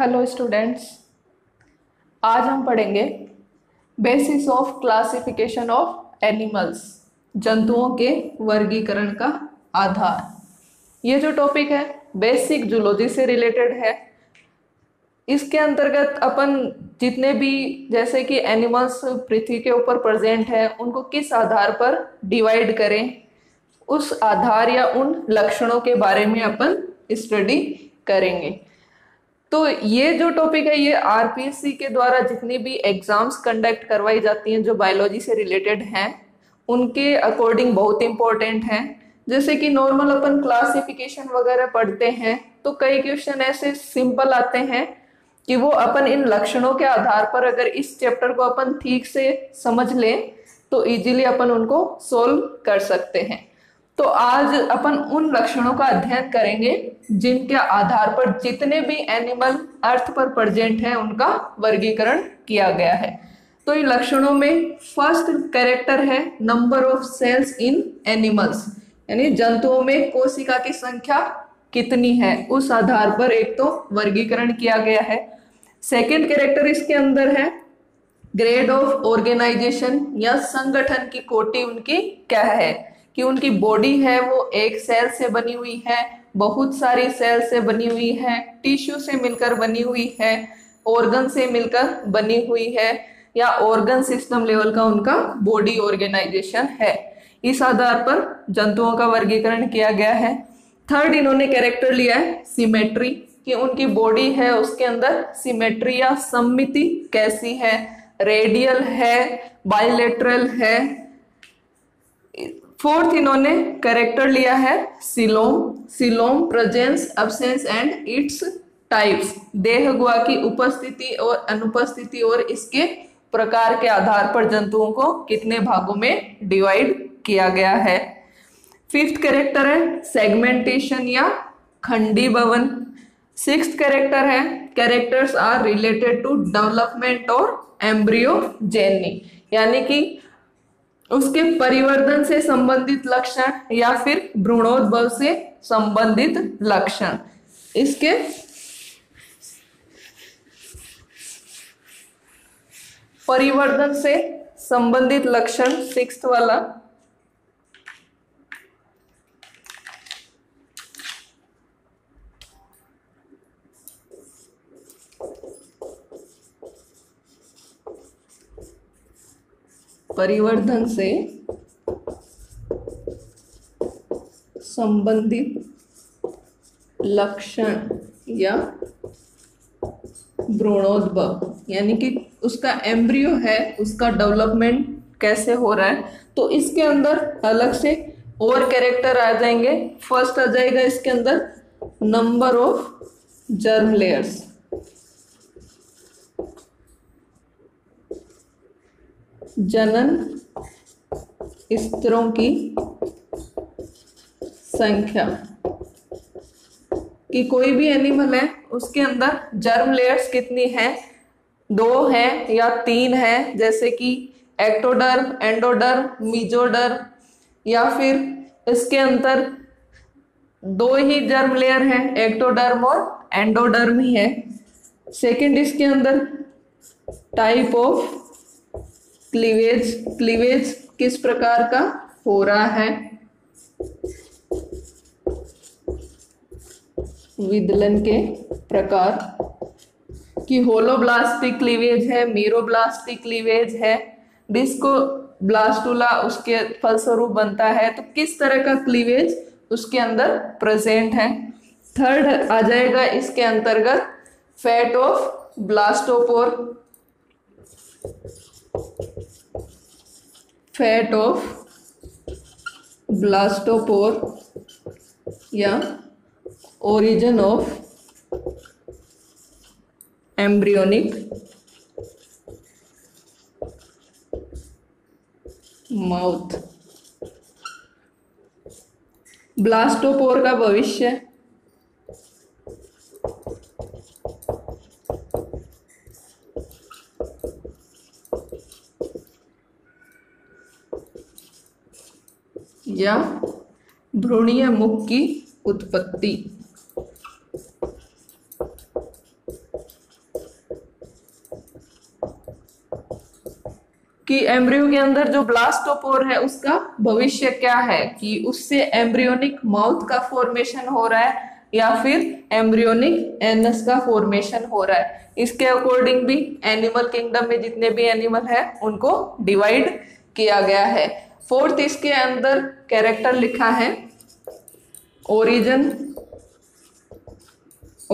Hello students, आज हम पढ़ेंगे basis of classification of animals, जंतुओं के वर्गीकरण का आधार। ये जो टॉपिक है बेसिक जूलॉजी से रिलेटेड है। इसके अंतर्गत अपन जितने भी जैसे कि एनिमल्स पृथ्वी के ऊपर प्रेजेंट है उनको किस आधार पर डिवाइड करें, उस आधार या उन लक्षणों के बारे में अपन स्टडी करेंगे। तो ये जो टॉपिक है ये आरपीएससी के द्वारा जितनी भी एग्जाम्स कंडक्ट करवाई जाती हैं जो बायोलॉजी से रिलेटेड हैं उनके अकॉर्डिंग बहुत इम्पोर्टेंट हैं। जैसे कि नॉर्मल अपन क्लासिफिकेशन वगैरह पढ़ते हैं तो कई क्वेश्चन ऐसे सिंपल आते हैं कि वो अपन इन लक्षणों के आधार पर अगर इस चैप्टर को अपन ठीक से समझ लें तो ईजिली अपन उनको सोल्व कर सकते हैं। तो आज अपन उन लक्षणों का अध्ययन करेंगे जिनके आधार पर जितने भी एनिमल अर्थ पर प्रेजेंट हैं उनका वर्गीकरण किया गया है। तो इन लक्षणों में फर्स्ट कैरेक्टर है number of cells in animals, यानी जंतुओं में कोशिका की संख्या कितनी है उस आधार पर एक तो वर्गीकरण किया गया है। सेकेंड कैरेक्टर इसके अंदर है ग्रेड ऑफ ऑर्गेनाइजेशन या संगठन की कोटि उनकी क्या है, कि उनकी बॉडी है वो एक सेल से बनी हुई है, बहुत सारी सेल से बनी हुई है, टिश्यू से मिलकर बनी हुई है, ऑर्गन से मिलकर बनी हुई है, या ऑर्गन सिस्टम लेवल का उनका बॉडी ऑर्गेनाइजेशन है। इस आधार पर जंतुओं का वर्गीकरण किया गया है। थर्ड इन्होंने कैरेक्टर लिया है सिमेट्री, कि उनकी बॉडी है उसके अंदर सिमेट्री या सममिति कैसी है, रेडियल है, बाइलेटरल है। फोर्थ इन्होंने कैरेक्टर लिया है coelom, coelom presence, absence and its types, देह गुहा की उपस्थिति और अनुपस्थिति और इसके प्रकार के आधार पर जंतुओं को कितने भागों में डिवाइड किया गया है। फिफ्थ कैरेक्टर है सेगमेंटेशन या खंडीभवन। सिक्स्थ कैरेक्टर है characters are related to development और एम्ब्रियोजेनी, यानी कि उसके परिवर्धन से संबंधित लक्षण या फिर भ्रूणोद्भव से संबंधित लक्षण। इसके परिवर्धन से संबंधित लक्षण सिक्स्थ वाला। परिवर्धन से संबंधित लक्षण या भ्रूणोद्भव, यानी कि उसका एम्ब्रियो है उसका डेवलपमेंट कैसे हो रहा है। तो इसके अंदर अलग से और कैरेक्टर आ जाएंगे। फर्स्ट आ जाएगा इसके अंदर नंबर ऑफ जर्म लेयर्स, जनन स्तरों की संख्या, कि कोई भी एनिमल है उसके अंदर जर्म लेयर्स कितनी है, 2 है या 3 है, जैसे कि एक्टोडर्म, एंडोडर्म, मीजोडर्म, या फिर इसके अंदर 2 ही जर्म लेयर है, एक्टोडर्म और एंडोडर्म ही है। सेकंड इसके अंदर टाइप ऑफ क्लीवेज, क्लीवेज किस प्रकार का हो रहा है, विदलन के प्रकार, कि होलोब्लास्टिक क्लीवेज है, मीरोब्लास्टिक क्लीवेज है, डिस्कोब्लास्टुला उसके फलस्वरूप बनता है। तो किस तरह का क्लीवेज उसके अंदर प्रेजेंट है। थर्ड आ जाएगा इसके अंतर्गत fate of blastopore, fate of blastopore या origin of embryonic mouth, blastopore का भविष्य, या भ्रूणीय मुख की उत्पत्ति। कि एम्ब्रियो के अंदर जो ब्लास्टोपोर है उसका भविष्य क्या है, कि उससे एम्ब्रियोनिक माउथ का फॉर्मेशन हो रहा है या फिर एम्ब्रियोनिक एनस का फॉर्मेशन हो रहा है। इसके अकॉर्डिंग भी एनिमल किंगडम में जितने भी एनिमल है उनको डिवाइड किया गया है। फोर्थ इसके अंदर कैरेक्टर लिखा है origin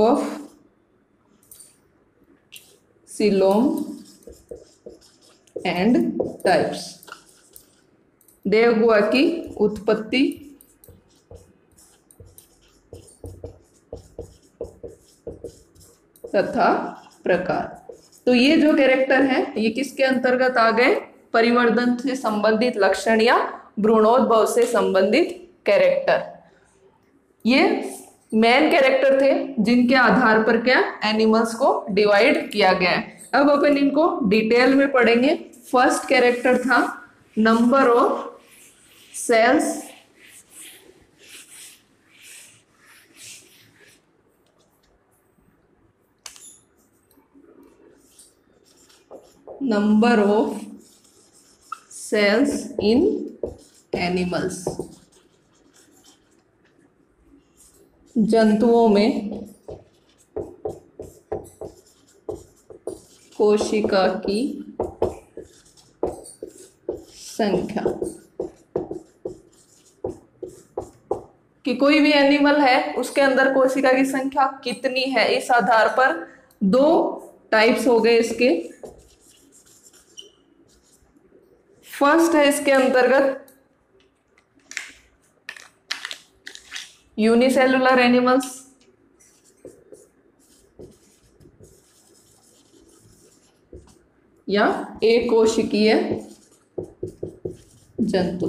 of coelom and types, देवगुआ की उत्पत्ति, तथा प्रकार। तो ये जो कैरेक्टर है ये किसके अंतर्गत आ गए, परिवर्धन से संबंधित लक्षण या भ्रूणोद्भव से संबंधित कैरेक्टर। ये मेन कैरेक्टर थे जिनके आधार पर क्या एनिमल्स को डिवाइड किया गया है। अब अपन इनको डिटेल में पढ़ेंगे। फर्स्ट कैरेक्टर था number of cells in animals, जंतुओं में कोशिका की संख्या, कि कोई भी एनिमल है उसके अंदर कोशिका की संख्या कितनी है, इस आधार पर दो टाइप्स हो गए इसके। फर्स्ट है इसके अंतर्गत यूनिसेलुलर एनिमल्स, या एक कोशिकीय जंतु।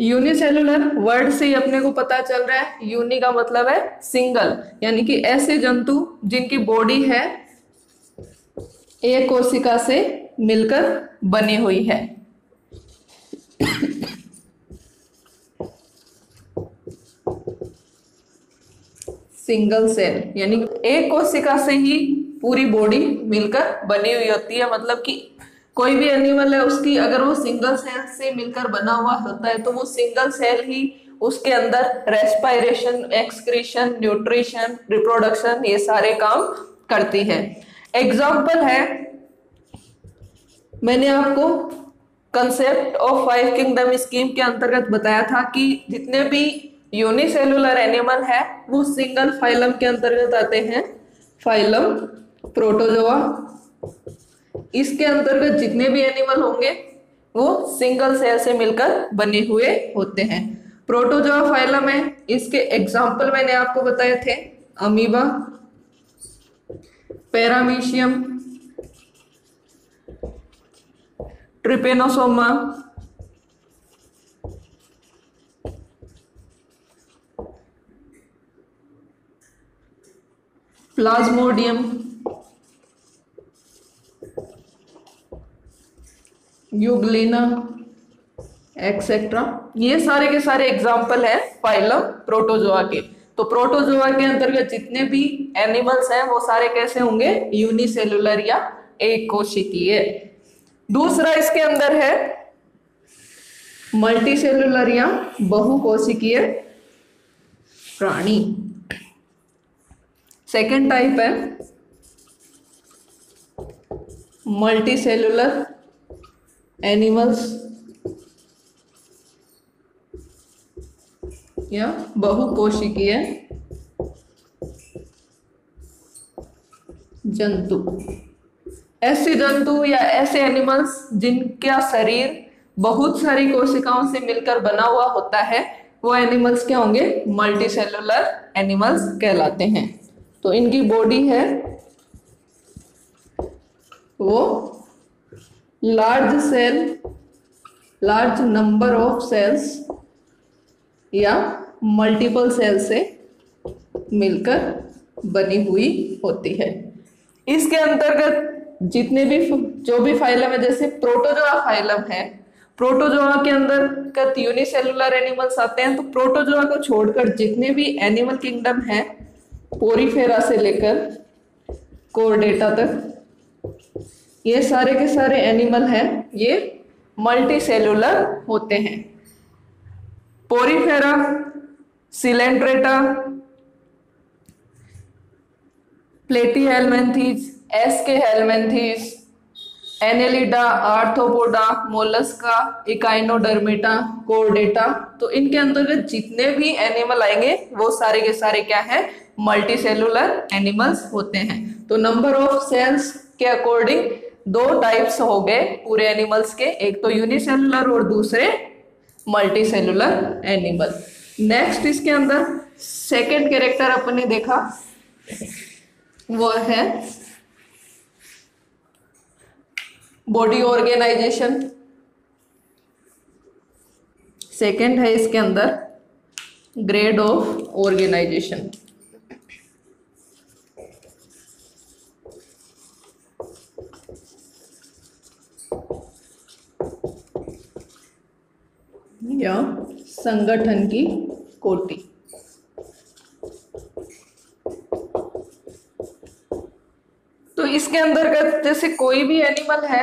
यूनिसेलुलर वर्ड से ही अपने को पता चल रहा है, यूनि का मतलब है सिंगल, यानी कि ऐसे जंतु जिनकी बॉडी है एक कोशिका से मिलकर बनी हुई है। सिंगल सेल यानी एक कोशिका से ही पूरी बॉडी मिलकर बनी हुई होती है, मतलब कि कोई भी एनिमल है उसकी अगर वो सिंगल सेल से मिलकर बना हुआ होता है तो वो सिंगल सेल ही उसके अंदर रेस्पिरेशन, एक्सक्रीशन, न्यूट्रिशन, रिप्रोडक्शन ये सारे काम करती है। एग्जाम्पल है, मैंने आपको कंसेप्ट ऑफ 5 किंगडम स्कीम के अंतर्गत बताया था कि जितने भी यूनिसेलुलर एनिमल है वो सिंगल फाइलम के अंतर्गत आते हैं। फाइलम प्रोटोजोआ, इसके अंतर्गत जितने भी एनिमल होंगे वो सिंगल सेल से मिलकर बने हुए होते हैं। प्रोटोजोआ फाइलम है, इसके एग्जाम्पल मैंने आपको बताए थे amoeba, paramecium, trypanosoma, plasmodium, euglena, etcetera. ये सारे के सारे एग्जाम्पल है फाइलम प्रोटोजोआ के। तो प्रोटोजोआ के अंतर्गत जितने भी एनिमल्स हैं वो सारे कैसे होंगे, यूनिसेलुलर या एक कोशिकीय। दूसरा इसके अंदर है मल्टीसेलुलर या बहुकोशिकीय प्राणी। सेकेंड टाइप है मल्टीसेलुलर एनिमल्स या बहुकोशिकीय जंतु। ऐसे जंतु या ऐसे एनिमल्स जिनका शरीर बहुत सारी कोशिकाओं से मिलकर बना हुआ होता है वो एनिमल्स क्या होंगे, मल्टीसेलुलर एनिमल्स कहलाते हैं। तो इनकी बॉडी है वो large cell, large number of cells या मल्टीपल सेल से मिलकर बनी हुई होती है। इसके अंतर्गत जितने भी जो भी फाइलम है, जैसे प्रोटोजोआ फाइलम है, प्रोटोजोआ के अंदर कत यूनिसेलुलर एनिमल्स आते हैं। तो प्रोटोजोआ को छोड़कर जितने भी एनिमल किंगडम है, पोरीफेरा से लेकर कोर्डेटा तक, ये सारे के सारे एनिमल हैं, ये मल्टी सेलुलर होते हैं। Porifera, coelenterata, platyhelminthes, aschelminthes, annelida, arthropoda, mollusca, echinodermata, chordata, तो इनके अंतर्गत जितने भी एनिमल आएंगे वो सारे के सारे क्या है, मल्टी सेलुलर एनिमल्स होते हैं। तो नंबर ऑफ सेल्स के अकॉर्डिंग दो टाइप्स हो गए पूरे एनिमल्स के, एक तो यूनिसेलुलर और दूसरे मल्टी सेलुलर एनिमल। नेक्स्ट इसके अंदर सेकेंड कैरेक्टर अपने देखा वो है बॉडी ऑर्गेनाइजेशन। सेकेंड है इसके अंदर ग्रेड ऑफ ऑर्गेनाइजेशन। या संगठन की कोटि। तो इसके अंतर्गत जैसे कोई भी एनिमल है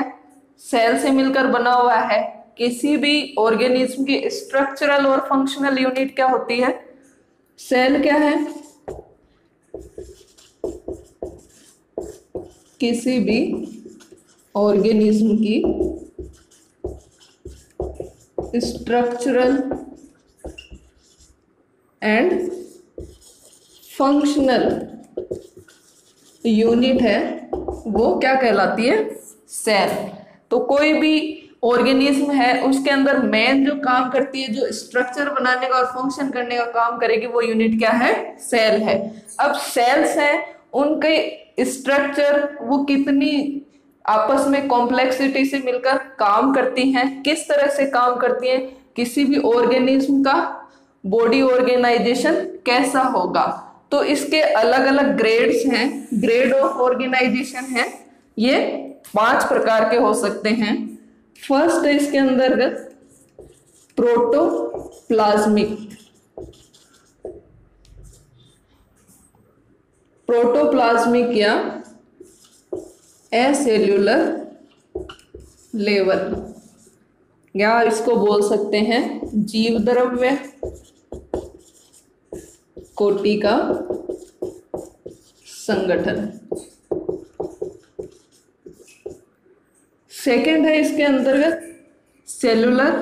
सेल से मिलकर बना हुआ है, किसी भी ऑर्गेनिज्म की स्ट्रक्चरल और फंक्शनल यूनिट क्या होती है, सेल क्या है, किसी भी ऑर्गेनिज्म की स्ट्रक्चरल एंड फंक्शनल यूनिट है वो क्या कहलाती है, सेल। तो कोई भी ऑर्गेनिज्म है उसके अंदर मेन जो काम करती है, जो स्ट्रक्चर बनाने का और फंक्शन करने का काम करेगी वो यूनिट क्या है, सेल है। अब सेल्स हैं उनके स्ट्रक्चर वो कितनी आपस में कॉम्प्लेक्सिटी से मिलकर काम करती हैं, किस तरह से काम करती हैं, किसी भी ऑर्गेनिज्म का बॉडी ऑर्गेनाइजेशन कैसा होगा। तो इसके अलग अलग ग्रेड्स हैं, ग्रेड ऑफ ऑर्गेनाइजेशन है, ये 5 प्रकार के हो सकते हैं। फर्स्ट है इसके अंतर्गत प्रोटोप्लाज्मिक। प्रोटोप्लाज्मिक या एसेल्यूलर लेवल या इसको बोल सकते हैं जीव द्रव्य कोटि का संगठन। सेकंड है इसके अंतर्गत सेलुलर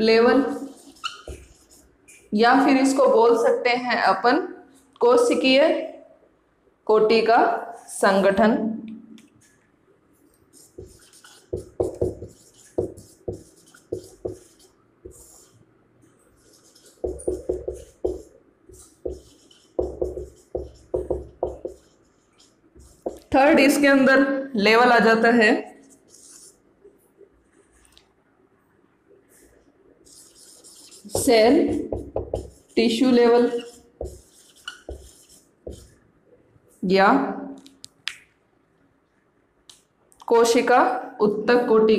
लेवल या फिर इसको बोल सकते हैं अपन कोशिकीय कोटि का संगठन। थर्ड इसके अंदर लेवल आ जाता है सेल टिश्यू लेवल या कोशिका उत्तक कोटि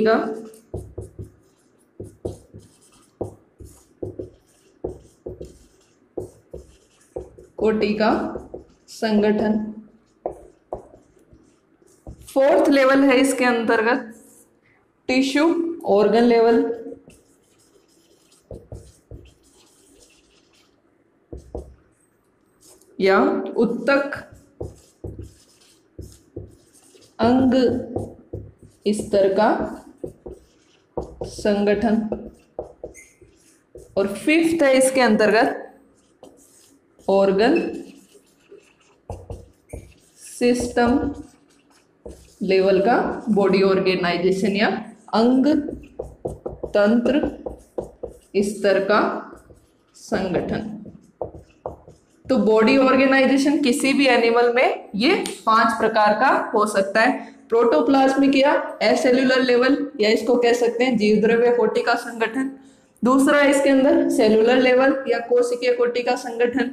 का संगठन। फोर्थ लेवल है इसके अंतर्गत टिश्यू ऑर्गन लेवल या उत्तक अंग स्तर का संगठन। और फिफ्थ है इसके अंतर्गत ऑर्गन सिस्टम लेवल का बॉडी ऑर्गेनाइजेशन या अंग तंत्र स्तर का संगठन। तो बॉडी ऑर्गेनाइजेशन किसी भी एनिमल में ये 5 प्रकार का हो सकता है, प्रोटोप्लाज्मिक या एसेल्यूलर लेवल या इसको कह सकते हैं जीवद्रव्य कोटि का संगठन। दूसरा है इसके अंदर सेलुलर लेवल या कोशिकीय कोटि का संगठन।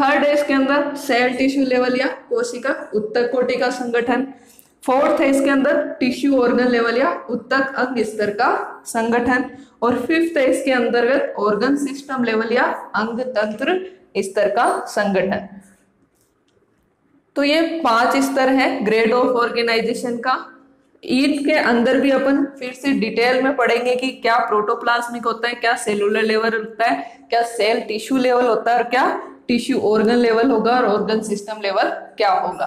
थर्ड है इसके अंदर सेल टिश्यू लेवल या कोशिका उत्तक कोटि का संगठन। फोर्थ है इसके अंदर टिश्यू ऑर्गन लेवल या उत्तक अंग स्तर का संगठन। और फिफ्थ है इसके अंतर्गत ऑर्गन सिस्टम लेवल या अंग तंत्र स्तर का संगठन। तो ये 5 स्तर है ग्रेड ऑफ ऑर्गेनाइजेशन का। इनके अंदर भी अपन फिर से डिटेल में पढ़ेंगे कि क्या प्रोटोप्लाज्मिक होता है, क्या सेलुलर लेवल होता है, क्या सेल टिश्यू लेवल होता है और क्या टिश्यू ऑर्गन लेवल होगा और ऑर्गन सिस्टम लेवल क्या होगा।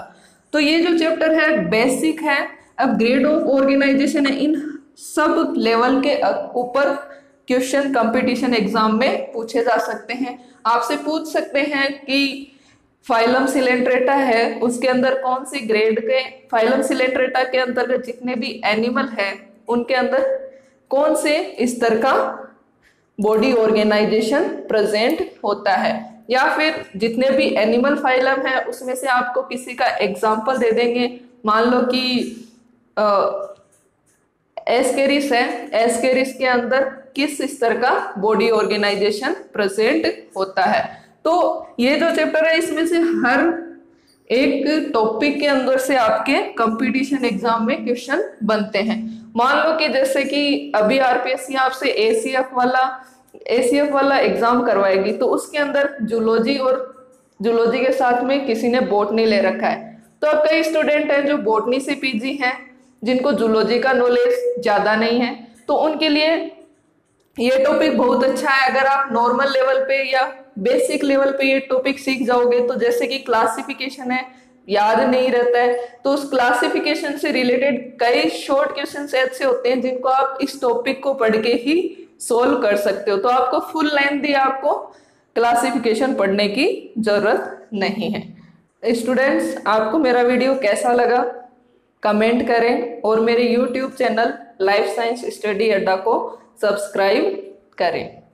तो ये जो चैप्टर है बेसिक है। अब ग्रेड ऑफ ऑर्गेनाइजेशन है, इन सब लेवल के ऊपर क्वेश्चन कंपटीशन एग्जाम में पूछे जा सकते हैं। आपसे पूछ सकते हैं कि फाइलम सिलेंट्रेटा है उसके अंदर कौन से ग्रेड के, फाइलम सिलेंट्रेटा के अंतर्गत जितने भी एनिमल हैं उनके अंदर कौन से स्तर का बॉडी ऑर्गेनाइजेशन प्रेजेंट होता है, या फिर जितने भी एनिमल फाइलम है उसमें से आपको किसी का एग्जाम्पल दे देंगे। मान लो कि एस्केरिस है, एस्केरिस के अंदर किस स्तर का बॉडी ऑर्गेनाइजेशन प्रेजेंट होता है। तो ये जो चैप्टर है इसमें से हर एक टॉपिक के अंदर से आपके कंपटीशन एग्जाम में क्वेश्चन बनते हैं। मान लो कि जैसे कि अभी आरपीएससी आपसे एसीएफ वाला एग्जाम करवाएगी, तो उसके अंदर जूलॉजी और जूलॉजी के साथ में किसी ने बॉटनी ले रखा है, तो अब कई स्टूडेंट हैं जो बॉटनी से पीजी हैं जिनको जूलॉजी का नॉलेज ज़्यादा नहीं है, तो उनके लिए ये टॉपिक बहुत अच्छा है। अगर आप नॉर्मल लेवल पे या बेसिक लेवल पे ये टॉपिक सीख जाओगे तो जैसे कि क्लासिफिकेशन है, याद नहीं रहता है, तो उस क्लासिफिकेशन से रिलेटेड कई शॉर्ट क्वेश्चन ऐसे होते हैं जिनको आप इस टॉपिक को पढ़ के ही सोल्व कर सकते हो। तो आपको फुल लाइन दी, आपको क्लासिफिकेशन पढ़ने की जरूरत नहीं है। स्टूडेंट्स, आपको मेरा वीडियो कैसा लगा कमेंट करें और मेरे YouTube channel life science study Adda को सब्सक्राइब करें।